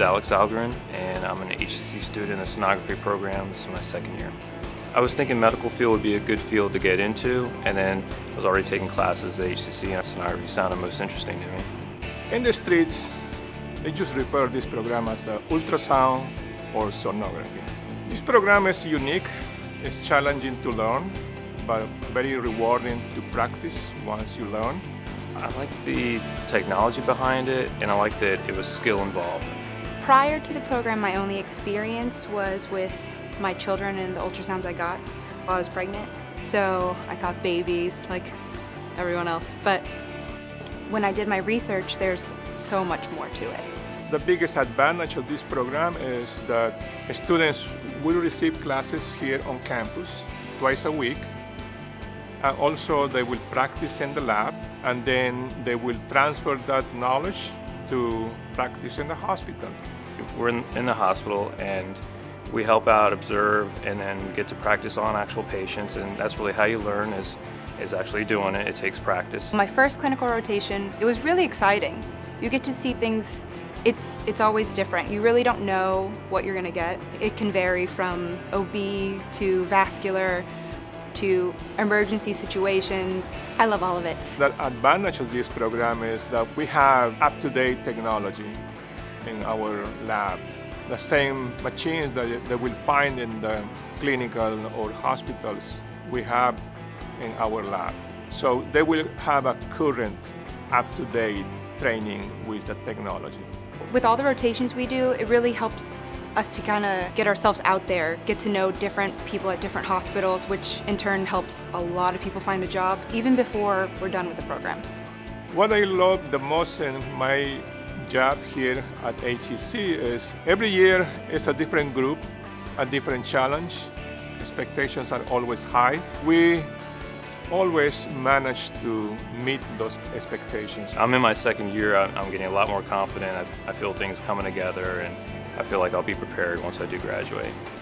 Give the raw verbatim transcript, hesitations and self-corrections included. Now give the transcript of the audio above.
name's Alex Algren, and I'm an H C C student in the sonography program. This is my second year. I was thinking medical field would be a good field to get into, and then I was already taking classes at H C C, and sonography sounded most interesting to me. In the streets, they just refer to this program as uh, ultrasound or sonography. This program is unique, it's challenging to learn, but very rewarding to practice once you learn. I like the technology behind it, and I like that it was skill involved. Prior to the program, my only experience was with my children and the ultrasounds I got while I was pregnant. So I thought babies, like everyone else. But when I did my research, there's so much more to it. The biggest advantage of this program is that students will receive classes here on campus twice a week. And also they will practice in the lab, and then they will transfer that knowledge to practice in the hospital. We're in, in the hospital, and we help out, observe, and then get to practice on actual patients, and that's really how you learn, is, is actually doing it. It takes practice. My first clinical rotation, it was really exciting. You get to see things, it's, it's always different. You really don't know what you're gonna get. It can vary from O B to vascular, to emergency situations. I love all of it. The advantage of this program is that we have up-to-date technology in our lab. The same machines that, that we'll find in the clinical or hospitals, we have in our lab. So they will have a current, up-to-date training with the technology. With all the rotations we do, it really helps us to kind of get ourselves out there, get to know different people at different hospitals, which in turn helps a lot of people find a job, even before we're done with the program. What I love the most in my job here at H C C is every year is a different group, a different challenge. Expectations are always high. We always manage to meet those expectations. I'm in my second year. I'm getting a lot more confident. I feel things coming together, and I feel like I'll be prepared once I do graduate.